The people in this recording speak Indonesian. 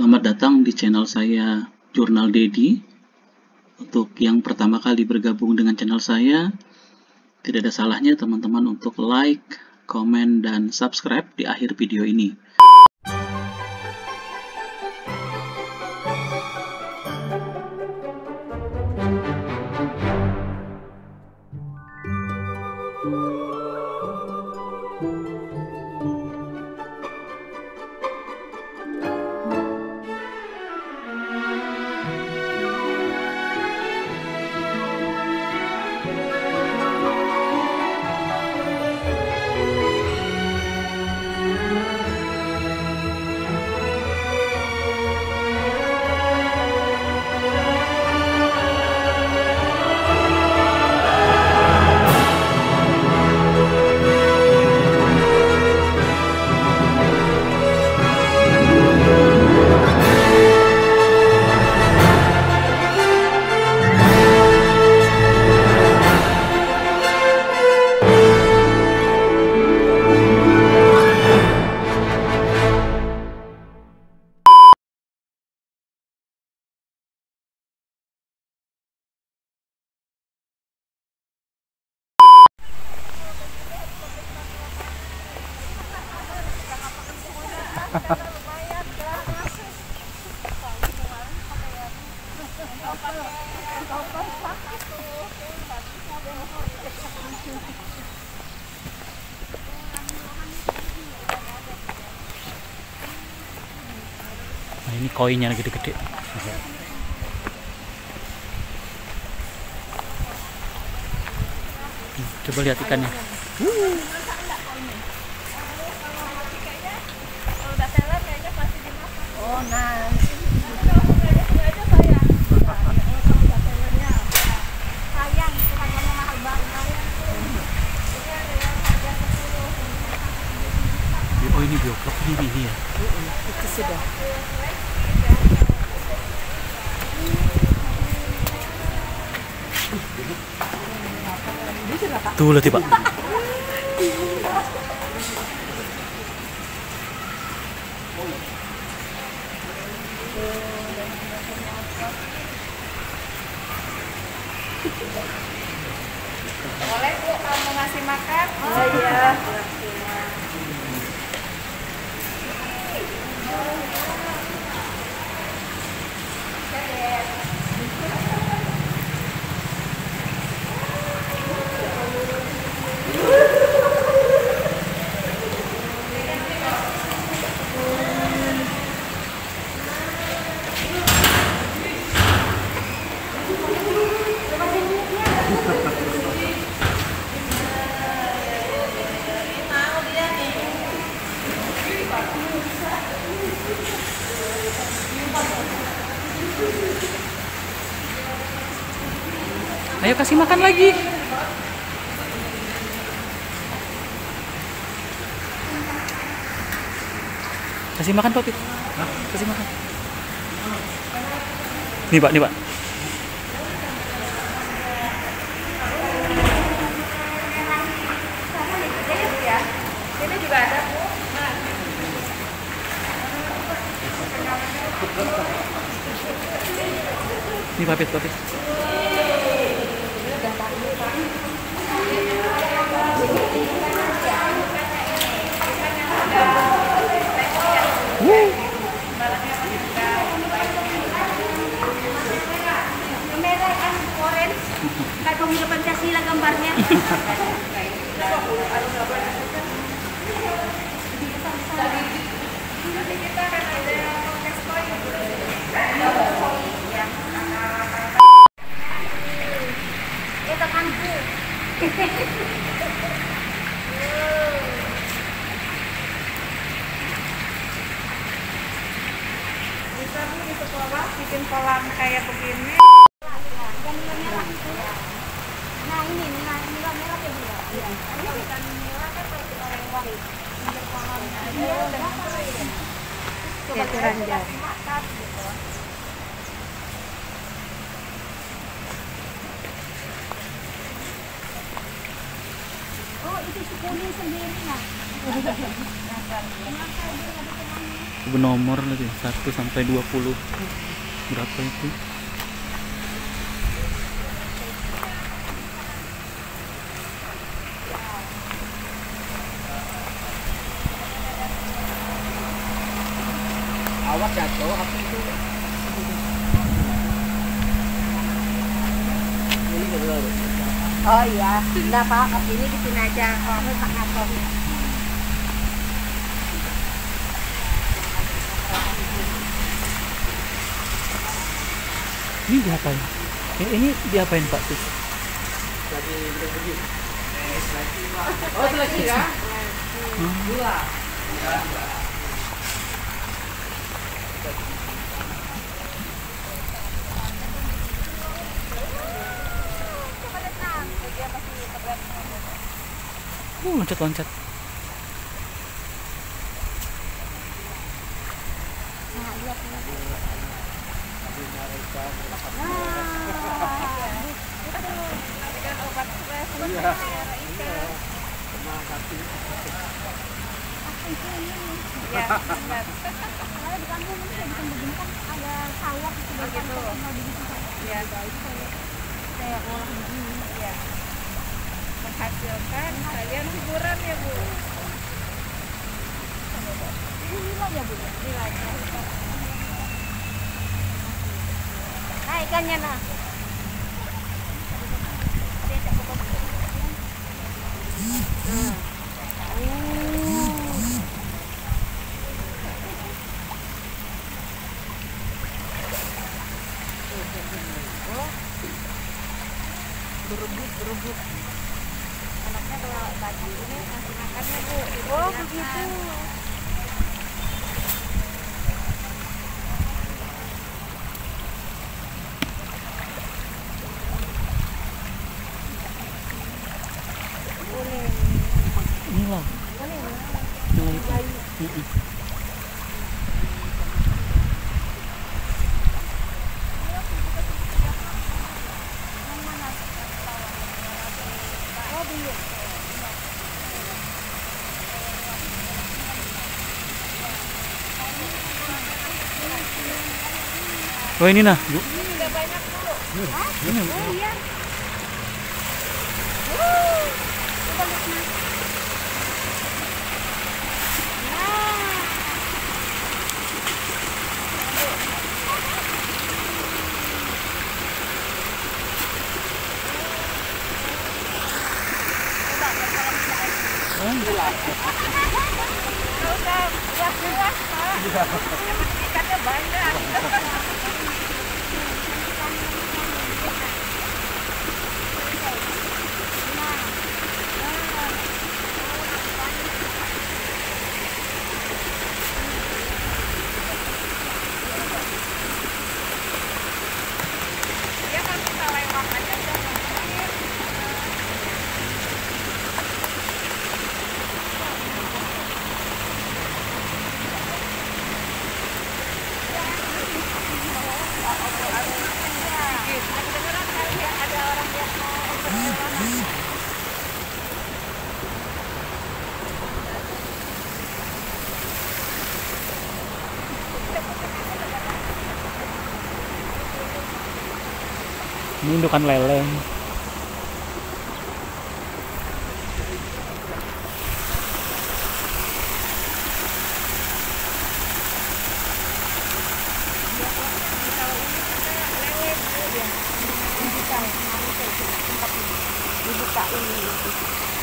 Selamat datang di channel saya, Jurnal Deddy. Untuk yang pertama kali bergabung dengan channel saya, tidak ada salahnya teman-teman untuk like, komen, dan subscribe di akhir video ini. Nah, ini koinnya gede-gede. Coba lihat ikannya. Oh, ini bioklok ini ya. Itu sudah. Tuh lihat, Pak. Boleh Bu, kamu ngasih makan? Oh iya. Ayo kasih makan lagi. Kasih makan, Pak. Kasih makan. Nih, Pak, nih, Pak. Ini papit. Kayak pemilu Pancasila gambarnya. Nanti kita akan ada kontes koi. Ya, temanku. Bisa Bu di sekolah bikin kolam kayak begini. Oh, itu si kuning sendiri, nah. nomor lagi 1 sampai 20. Berapa itu? Awas jatuh apa itu? Ini betul. Oh iya, enggak Pak, ini di sini aja. Kalau Pak Nato. Ini diapain? Ini diapain Pak? Lagi berbunyi. Oh, lagi ya? Gula. Loncat-loncat. Nah, lihat ini. Menghasilkan kalian hiburan ya Bu. Nilai ya Bu, nilainya. Nah, ikannya nah. Berebut. Anaknya kalau tadi ini masih makannya Bu. Oh, begitu. Oh ini nah Bu. Ini udah banyak Bu. Ini Bu. Oh iya. Coba lihat nah. Ini indukan lele. Dibuka ini.